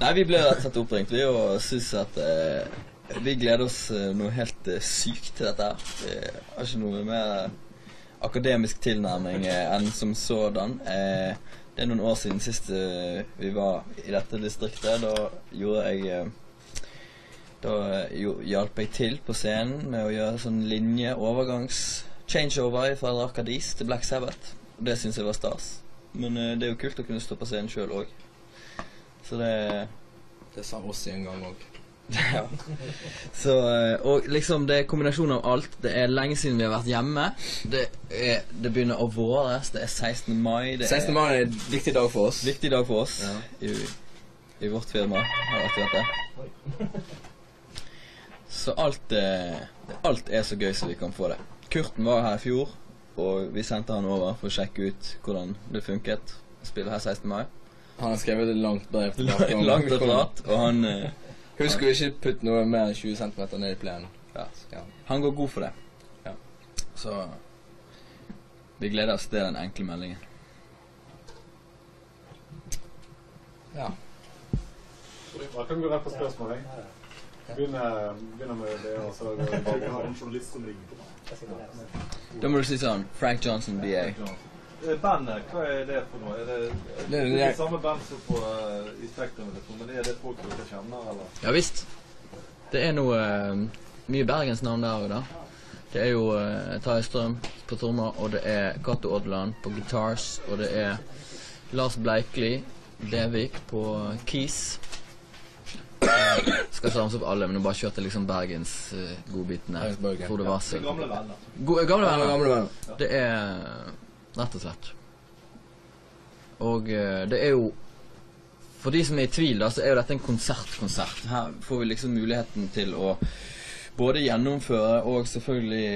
Nei, vi ble rett og slett oppringt, vi, og synes at vi gleder oss noe helt sykt til dette her. Vi har ikke noe mer akademisk tilnærming enn som sådan. Det er noen år siden sist vi var i dette distriktet. Da hjalp jeg til på scenen med å gjøre sånn linjeovergangs-changeover fra Rakkadis til Black Sabbath. Og det synes jeg var stas. Men det er jo kult å kunne stå på scenen selv også. Så det sa Rossi en gang også. Ja. Så, og liksom det er kombinasjon av alt. Det er lenge siden vi har vært hjemme. Det begynner å våres. Det er 16. mai. 16. mai er en viktig dag for oss. Viktig dag for oss, ja. I vårt firma har vi vært det. Så alt er så gøy som vi kan få det. Kurten var her i fjor, og vi sendte han over for å sjekke ut hvordan det funket å spille her 16. mai. Han har skrevet et langt brev til deg. Langt og klart, og han... Husk å ikke putte noe mer enn 20 cm ned i plenen. Ja. Han går god for det. Ja. Så vi gleder oss til den enkle meldingen. Ja. Jeg kan gå rett på spørsmålet. Begynner med det, og så går jeg bare har en journalist som ringer på meg. Da må du si sånn, Frank Johnson, BA. Bandet, hva er det for noe? Er det samme band som på, i Spektrum, men er det folk du ikke kjenner, eller? Ja, visst. Det er noe mye Bergens navn der og da. Det er jo Tarjei Strøm på trommer, og det er Cato Odland på guitars, og det er Lars Bleikli, Devik på keys. Skal ramse opp alle, men nå bare kjørte liksom Bergens godbitene. Horde Vassil. Gamle venner. Gamle venner. Det er... rett og slett. Og det er jo, for de som er i tvil da, så er jo dette en konsertkonsert. Her får vi liksom muligheten til å både gjennomføre og selvfølgelig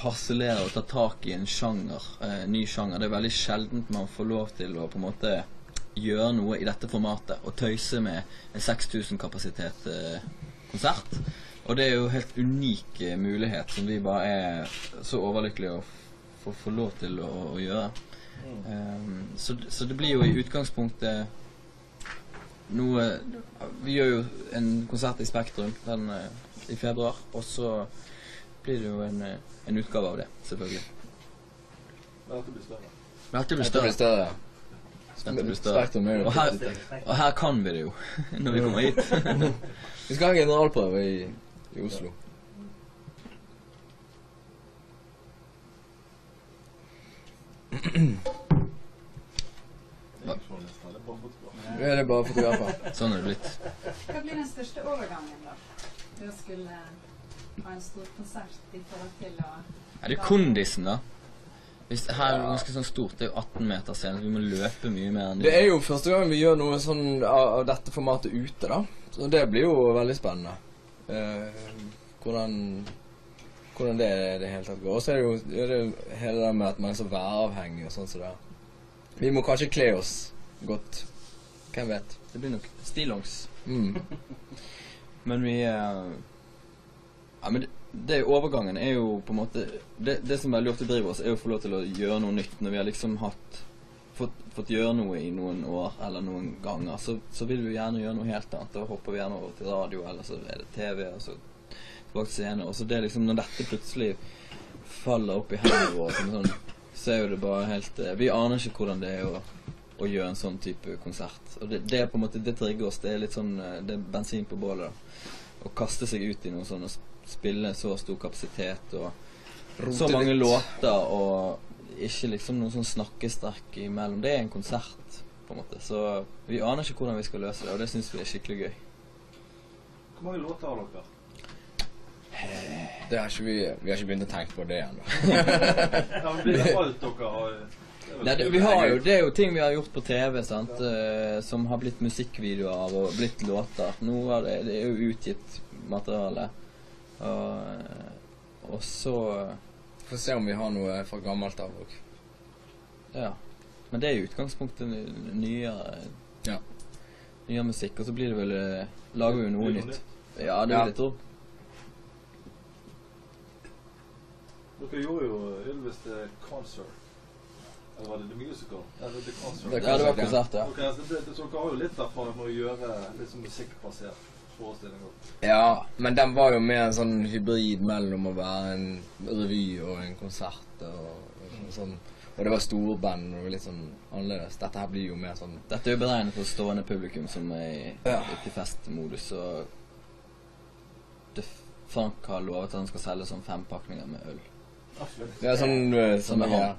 harselere og ta tak i en sjanger, ny sjanger. Det er veldig sjeldent man får lov til å på en måte gjøre noe i dette formatet og tøyse med en 6000 kapasitet konsert. Og det er jo helt unik mulighet som vi bare er så overlykkelige å få lov til å gjøre. Så det blir jo i utgangspunktet noe. Vi gjør jo en konsert i Spektrum i februar, og så blir det jo en utgave av det, selvfølgelig. Dette blir større. Og her kan vi det jo, når vi kommer hit. Vi skal ha en generalprøve i Oslo. Det er bare fotografer. Sånn er det blitt. Hva blir den største overgangen da? Det å skulle ha en stor konsert i forhold til å... Er det kondisen da? Hvis her er det ganske sånn stort, det er jo 18 meter scenen, så vi må løpe mye mer enn det. Det er jo første gang vi gjør noe sånn av dette formatet ute da. Så det blir jo veldig spennende. Hvordan det er det hele tatt går. Og så er det jo hele det med at man er så væravhengig og sånn sånn. Vi må kanskje kle oss godt. Hvem vet? Det blir nok stillongs. Men vi... Ja, men det overgangen er jo på en måte... Det som veldig ofte driver oss er jo å få lov til å gjøre noe nytt. Når vi har liksom fått gjøre noe i noen år eller noen ganger, så vil vi gjerne gjøre noe helt annet. Da hopper vi gjerne over til radio, eller så er det TV, og så... bak scene, og så det er liksom, når dette plutselig faller opp i hendene våre sånn, så er jo det bare helt vi aner ikke hvordan det er å gjøre en sånn type konsert, og det er på en måte, det trigger oss, det er litt sånn det er bensin på bålet da, å kaste seg ut i noe sånn, og spille så stor kapasitet, og så mange låter, og ikke liksom noen sånn snakkesterk imellom, det er en konsert på en måte, så vi aner ikke hvordan vi skal løse det, og det synes vi er skikkelig gøy. Hvor mange låter har dere? Det har ikke vi har ikke begynt å tenke på det igjen. Ja, men blir det alt dere har... Nei, det er jo ting vi har gjort på TV, sant? Som har blitt musikkvideoer av og blitt låter. Noe av det er jo utgitt materiale. Og så... Får se om vi har noe fra gammelt av også. Ja, men det er jo utgangspunktet nyere musikk, og så blir det vel... Lager vi jo noe nytt. Ja, det er litt opp. Dere gjorde jo Ylvis til konsert. Eller var det The Musical? Eller The Concert? Det kan det være konsert, ja. Ok, så dere har jo litt erfaring med å gjøre litt sånn musikkbasert forestillinger. Ja, men den var jo mer en sånn hybrid mellom å være en revy og en konsert og sånn. Og det var store band og litt sånn annerledes. Dette her blir jo mer sånn... Dette er jo beregnet for stående publikum som er i festmodus, og Frank har lovet at han skal selge sånn 5 pakninger med øl. Det er sånn... Som er vann.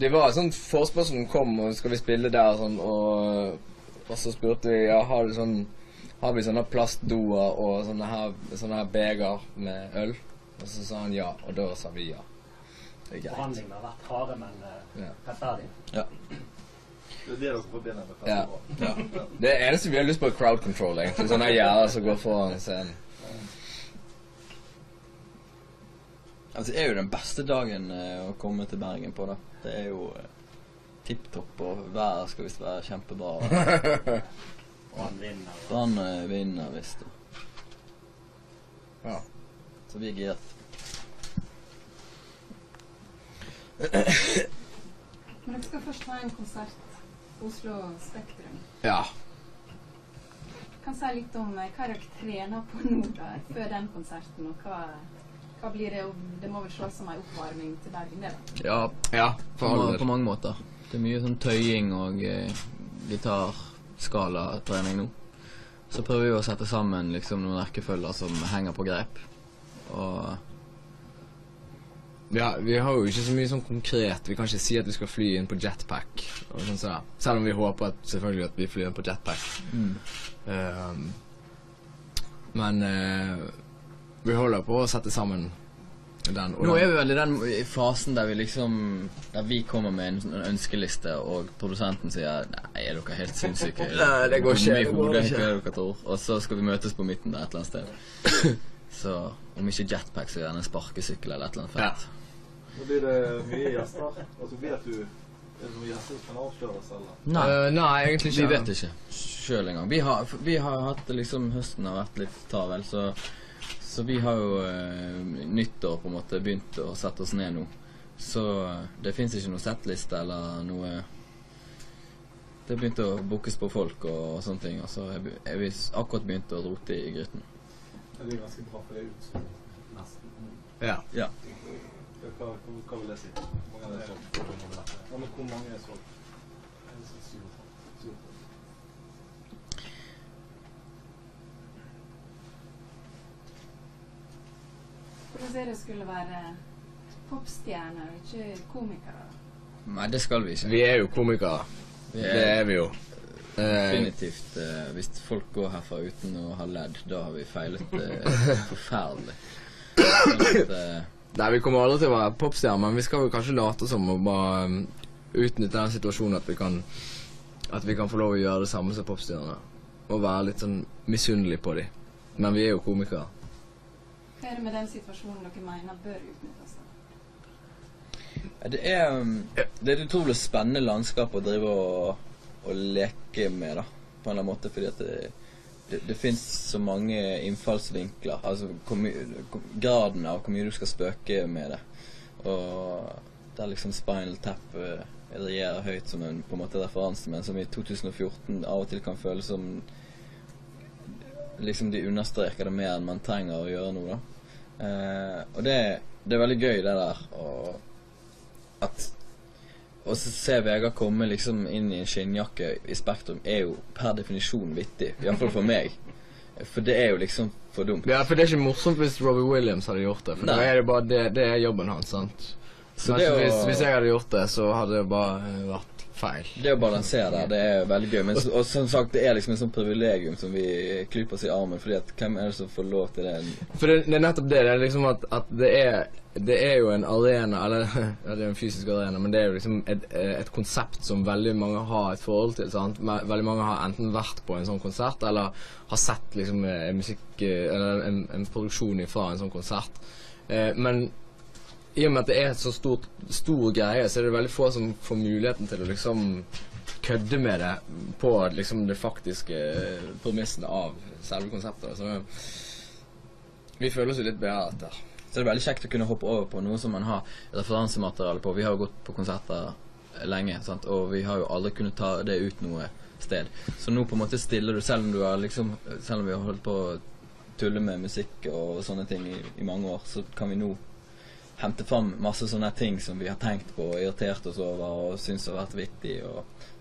Det var sånn forspørsel som kom, og skal vi spille der og sånn, og så spurte vi, ja, har vi sånne plastdoer og sånne her beger med øl? Og så sa han ja, og da sa vi ja. Forhandlingene har vært harde, men rettferdige. Ja. Det er det dere forbinder med festival. Det eneste vi har lyst på er crowd control, egentlig. Sånne gjerder som går foran scenen. Altså, det er jo den beste dagen å komme til Bergen på, da. Det er jo tipptopp, og været skal visst være kjempebra. Brann vinner, visst. Ja. Så vi er giret. Men jeg skal først ha en konsert, Oslo Spektrum. Ja. Kan si litt om hva dere trener på nå da, før den konserten, og hva blir det? Det må vel slå som en oppvarming til Bergen, det da? Ja, ja, på mange måter. Det er mye sånn tøying og gitarskalatrening nå. Så prøver vi å sette sammen liksom noen rekkefølger som henger på grep, og... Ja, vi har jo ikke så mye sånn konkret. Vi kan ikke si at vi skal fly inn på jetpack og sånn sånn. Selv om vi håper at, selvfølgelig at vi flyr inn på jetpack. Men vi holder på å sette sammen den. Nå er vi vel i den fasen der vi liksom, der vi kommer med en ønskeliste, og produsenten sier, nei, er dere helt sinnssyke? Nei, det går ikke. Mye hodet, ikke er dere tror. Og så skal vi møtes på midten der et eller annet sted. Så om ikke jetpack, så gjerne en sparkesykkel eller et eller annet fett. Ja. Nå blir det mye gjester. Altså, vet du, er det noen gjester som kan avsløre oss, eller? Nei, egentlig ikke. Vi vet ikke selv engang. Vi har hatt liksom, høsten har vært litt tavel, så vi har jo nyttår på en måte begynt å sette oss ned nå. Så det finnes ikke noe settliste eller noe... Det begynte å bokes på folk og sånne ting, og så er vi akkurat begynt å rote i gryten. Det blir ganske bra for deg ut, nesten. Ja. Hva vil jeg si? Hvor mange er det solgt? Ja, men hvor mange er det solgt? Er det sånn 7? Hvordan er det å skulle være popstjerner, ikke komikere? Nei, det skal vi ikke. Vi er jo komikere. Det er vi jo. Definitivt. Hvis folk går herfra uten å ha ledd, da har vi feilet forferdelig. Nei, vi kommer aldri til å være popstjerner, men vi skal jo kanskje late som å bare utnytte den situasjonen at vi kan få lov å gjøre det samme som popstjerner. Og være litt sånn misunnelig på dem. Men vi er jo komikere. Hva er det med den situasjonen dere mener bør utnyttes da? Det er et utrolig spennende landskap å drive og leke med da, på en eller annen måte, fordi at det finnes så mange innfallsvinkler, altså graden av hvor mye du skal spøke med det, og det er liksom Spinal Tap regjerer høyt som en på en måte referanse, men som i 2014 av og til kan føles som liksom de understreker det mer enn man trenger å gjøre noe da, og det er veldig gøy det der, og at og så ser Vegard komme liksom inn i en skinnjakke i Spektrum er jo per definisjon vittig, i hvert fall for meg. For det er jo liksom for dumt. Ja, for det er ikke morsomt hvis Robbie Williams hadde gjort det, for da er det bare det er jobben hans, sant? Så hvis jeg hadde gjort det, så hadde det bare vært feil. Det å balansere der, det er veldig gøy, men og som sagt, det er liksom en sånn privilegium som vi klyper oss i armen, fordi at hvem er det som får lov til det? For det er nettopp det, det er liksom at det er jo en arena, eller ja, det er en fysisk arena, men det er jo liksom et konsept som veldig mange har et forhold til, sant? Veldig mange har enten vært på en sånn konsert, eller har sett liksom en produksjon ifra en sånn konsert. Men i og med at det er et så stor greie, så er det veldig få som får muligheten til å liksom kødde med det på liksom det faktiske premissene av selve konseptet. Så vi føler oss jo litt bedre etter. Så det er veldig kjekt å kunne hoppe over på noe som man har referansemateriale på. Vi har jo gått på konserter lenge, sant? Og vi har jo aldri kunnet ta det ut noe sted. Så nå på en måte stiller du, selv om du har liksom, selv om vi har holdt på å tulle med musikk og sånne ting i mange år, så kan vi nå hente fram masse sånne ting som vi har tenkt på og irritert oss over og synes har vært vittig og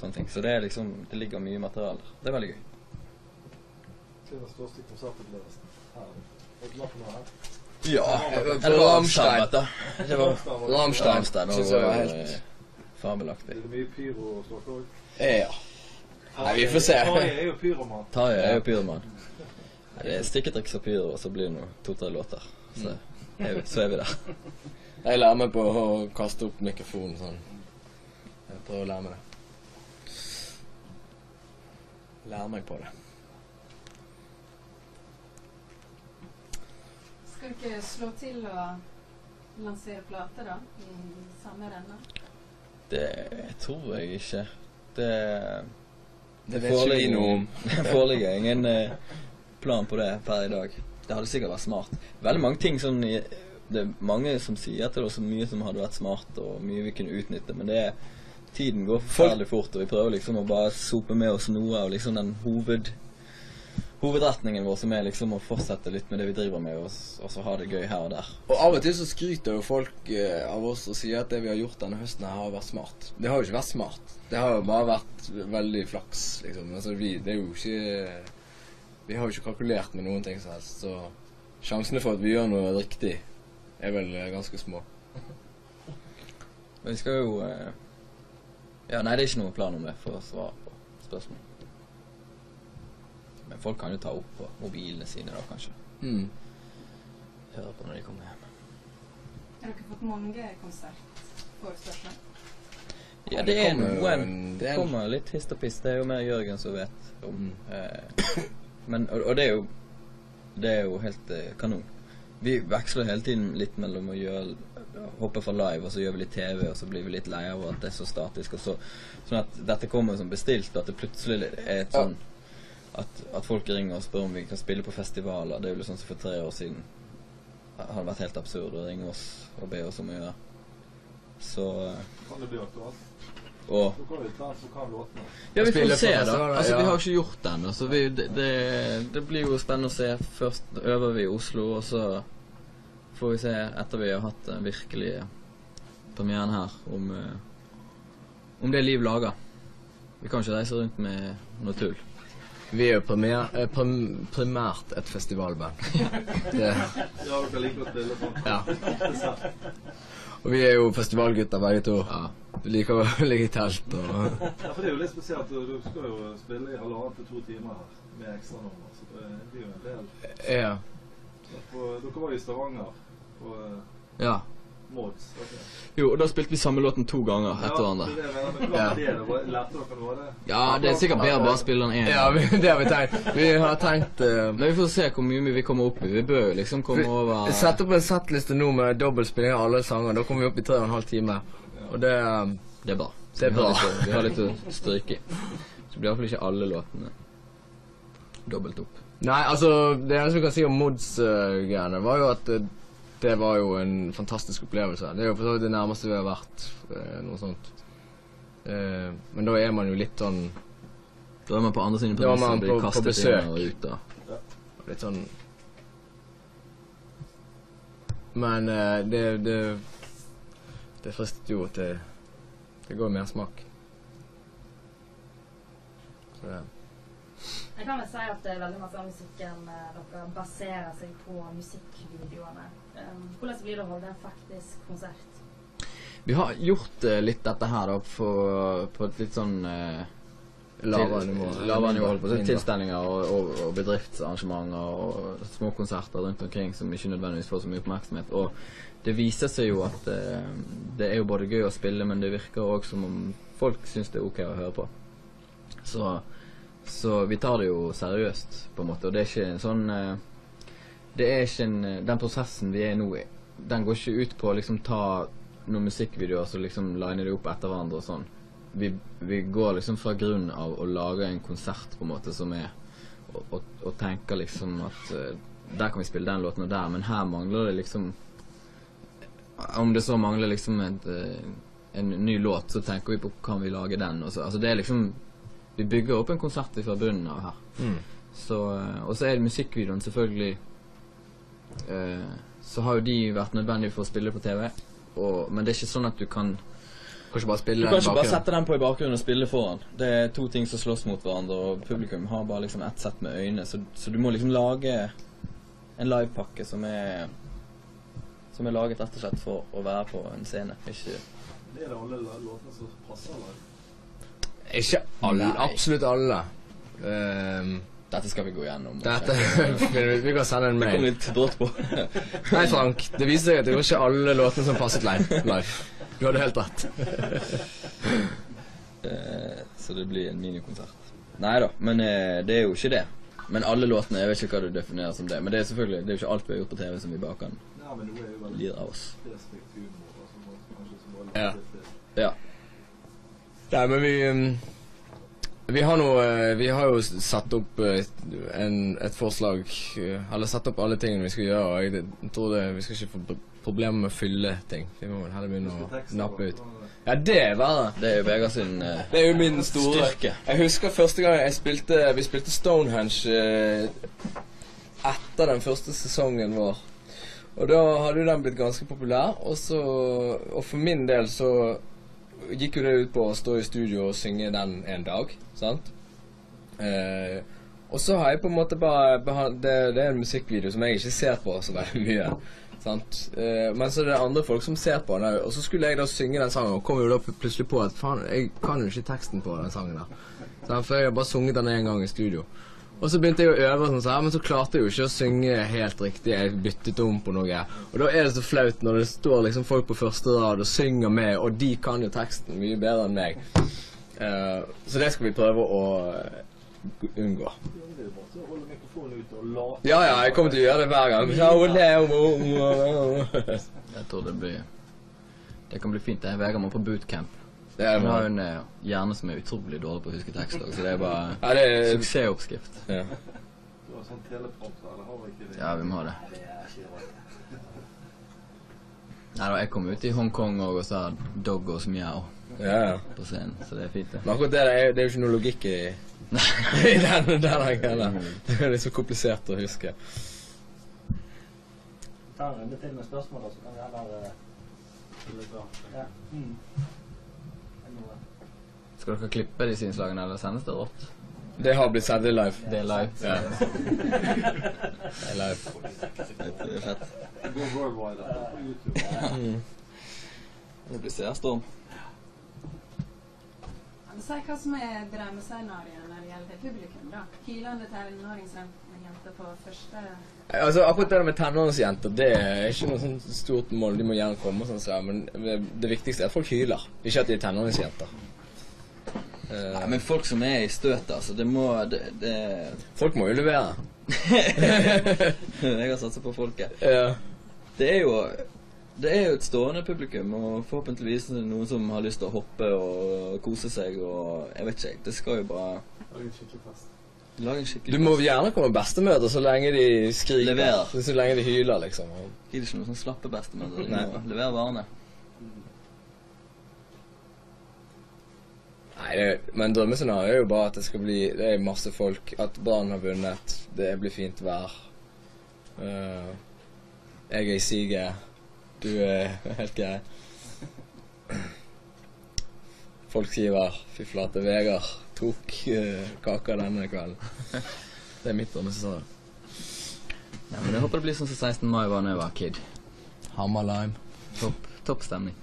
sånne ting. Så det er liksom, det ligger mye materialer. Det er veldig gøy. Det var største konsertopplevelsen her. Og glatt nå her. Ja, Rammstein. Rammstein synes jeg var helt fabelaktig. Det er mye pyro og ståklog. Ja. Nei, vi får se. Tarjei er jo pyroman. Det er stikketriks og pyro, og så blir det noe 2-3 låter. Så er vi der. Jeg lærer meg på å kaste opp mikrofonen sånn. Jeg prøver å lære meg det. Lærer meg på det. Skal du ikke slå til og lansere plate da? I samme renne? Det tror jeg ikke. Det vet ikke vi noe om. Det foreligger ingen plan på det per i dag. Det hadde sikkert vært smart. Veldig mange ting som det er mange som sier til oss, mye som hadde vært smart og mye vi kunne utnytte, men det er, tiden går forferdelig fort, og vi prøver liksom å bare sope med oss noe av liksom den hovedretningen vår, som er liksom å fortsette litt med det vi driver med, og så ha det gøy her og der. Og av og til så skryter jo folk av oss og sier at det vi har gjort denne høsten her har vært smart. Det har jo ikke vært smart. Det har jo bare vært veldig flaks, liksom. Altså, det er jo ikke... Vi har jo ikke kalkulert med noen ting som helst, så sjansene for at vi gjør noe riktig er vel ganske små. Men vi skal jo... Ja, nei, det er ikke noen plan om det for å svare på spørsmål. Men folk kan jo ta opp på mobilene sine da, kanskje. Høre på når de kommer hjem. Har dere fått mange konsertforespørsmål? Ja, det er noen. Det kommer litt hist og pist. Det er jo mer Jørgen som vet om... Men, og det er jo helt kanon. Vi veksler hele tiden litt mellom å hoppe for live, og så gjør vi litt TV, og så blir vi litt lei av at det er så statisk, og sånn at dette kommer som bestilt, og at det plutselig er et sånn at folk ringer og spør om vi kan spille på festivaler. Det er jo sånn som for 3 år siden hadde vært helt absurd å ringe oss og be oss om å gjøre. Så kan det bli aktuelt? Og ja, vi får se da. Altså, vi har ikke gjort den, altså, det blir jo spennende å se. Først øver vi i Oslo, og så får vi se etter vi har hatt den virkelige premieren her, om det Liv lager. Vi kan ikke reise rundt med noe tull. Vi er jo primært et festivalband. Ja, dere liker å spille sånn. Ja. Og vi er jo festivalgutter begge to. Du liker å ligge i telt og... Ja, for det er jo litt spesielt. Du skal jo spille i halvandet til 2 timer her, med ekstra nummer, så det blir jo en del. Ja. Dere var i Stavanger, og... Ja. Måls, ok. Jo, og da spilte vi samme låten 2 ganger etter hverandre. Ja, det er det. Hvordan lærte dere noe av det? Ja, det er sikkert bedre bare å spille den 1. Ja, det har vi tenkt. Vi har tenkt... Men vi får se hvor mye vi kommer opp i. Vi bør jo liksom komme over... Vi setter på en settliste nå med dobbeltspilling av alle sanger. Da kommer vi opp i 3,5 timer. Og det er bra. Vi har litt å stryke i. Så blir i hvert fall ikke alle låtene dobbelt opp. Nei, altså, det eneste vi kan si om mods-greiene var jo at det var jo en fantastisk opplevelse. Det er jo for så vidt det nærmeste vi har vært, noe sånt. Men da er man jo litt sånn... Da er man på andre sine premisser, blir kastet inn og ut da. Litt sånn... Men det frister jo til... Det går mer smak. Så det... Jeg kan vel si at veldig masse av musikken dere baserer seg på musikkvideoene. Hvordan blir det å holde en faktisk konsert? Vi har gjort litt dette her da, på et litt sånn... Lavere nivå, holdt på til tilstelninger og bedriftsarrangementer og små konserter rundt omkring som ikke nødvendigvis får så mye oppmerksomhet. Og det viser seg jo at det er jo både gøy å spille, men det virker også som om folk synes det er ok å høre på. Så vi tar det jo seriøst på en måte, og det er ikke en sånn... Den prosessen vi er nå i, den går ikke ut på å liksom ta noen musikkvideoer og så liksom line det opp etter hverandre og sånn. Vi går liksom fra grunn av å lage en konsert på en måte som er og tenker liksom at der kan vi spille den låten og der, men her mangler det liksom om det så mangler liksom en ny låt, så tenker vi på kan vi lage den og så. Altså det er liksom, vi bygger opp en konsert fra bunnen av her. Mm. Så, og så er det musikkvideoen selvfølgelig, så har jo de vært nødvendige for å spille på TV, og, men det er ikke sånn at du kan kanskje bare spille den i bakgrunnen. Du kan ikke bare sette den på i bakgrunnen og spille foran. Det er to ting som slåss mot hverandre, og publikum har bare liksom ett sett med øyne, så du må liksom lage en livepakke som er laget rett og slett for å være på en scene. Ikke, det er det alle låtene som passer, eller? Ikke alle, absolutt alle. Dette skal vi gå gjennom. Dette, vi kan sende en mail. Det kom litt brått på. Nei, Frank, det viser seg at det var ikke alle låtene som passet live. Du hadde helt rett. Så det blir en minikonsert. Neida, men det er jo ikke det. Men alle låtene, jeg vet ikke hva du definerer som det. Men det er selvfølgelig, det er jo ikke alt vi har gjort på TV som vi bare kan lire av oss. Ja. Ja. Nei, men vi har jo satt opp et forslag, eller satt opp alle tingene vi skal gjøre, og jeg tror vi skal ikke få problemer med å fylle ting. Vi må vel heller begynne å nappe ut. Ja, det er verre. Det er jo Vegard sin det er jo min store styrke. Jeg husker første gang vi spilte Stonehenge etter den første sesongen vår. Og da hadde jo den blitt ganske populær, og for min del så gikk jo det ut på å stå i studio og synge den en dag, sant? Og så har jeg på en måte bare, det er en musikkvideo som jeg ikke ser på så veldig mye, sant? Men så er det andre folk som ser på den, og så skulle jeg da synge den sangen, og kom jo da plutselig på at faen, jeg kan jo ikke teksten på den sangen der, sant? For jeg har bare sunget den en gang i studio. Og så begynte jeg å øve og sånn sånn, men så klarte jeg jo ikke å synge helt riktig, jeg byttet om på noe. Og da er det så flaut når det står liksom folk på første rad og synger med, og de kan jo teksten mye bedre enn meg. Så det skal vi prøve å unngå. Ja, ja, jeg kommer til å gjøre det hver gang. Jeg tror det kan bli fint, jeg veger meg på bootcamp. Hun har en hjerne som er utrolig dårlig på å huske tekster, så det er bare en suksessoppskrift. Du har sånn teleprompter, eller har vi ikke det? Ja, vi må ha det. Neida, jeg kom ut i Hongkong og sa Doggo's Miao på scenen, så det er fint det. Men akkurat det er jo ikke noe logikk i den der. Det er litt så komplisert å huske. Ta en runde til med spørsmål, så kan vi heller... Skal dere klippe de synslagene, eller sendes det rått? Det har blitt sendt live. Det er live. Ja. Det er live. Det er fett. Gå worldwide, på YouTube. Det blir seerstorm. Men si hva som er drømmescenariet når det gjelder publikum, da. Hylende tenåringsjenter på første... Altså, akkurat det med tenåringsjenter, det er ikke noe sånn stort mål. De må gjerne komme og sånn, men det viktigste er at folk hyler. Ikke at de er tenåringsjenter. Ja, men folk som er i støt, altså, det må... Folk må jo levere. Jeg har satset på folket. Ja. Det er jo et stående publikum, og forhåpentligvis noen som har lyst til å hoppe og kose seg, og jeg vet ikke, det skal jo bare... Lage en skikkelig fest. Du må gjerne komme bestemøter så lenge de skriker. Leverer. Så lenge de hyler, liksom. Gir det ikke noe sånn slappe bestemøter, de må levere varene. Nei, men drømmescenariet er jo bare at det skal bli, det er masse folk, at barn har vunnet, det blir fint vær. Jeg er i siget, du er helt grei. Folk skriver, fy flate, Vegard tok kaka denne kvelden. Det er mitt drømmescenario. Ja, men jeg håper det blir sånn som 16. mai var når jeg var kid. Hammer lime. Topp stemning.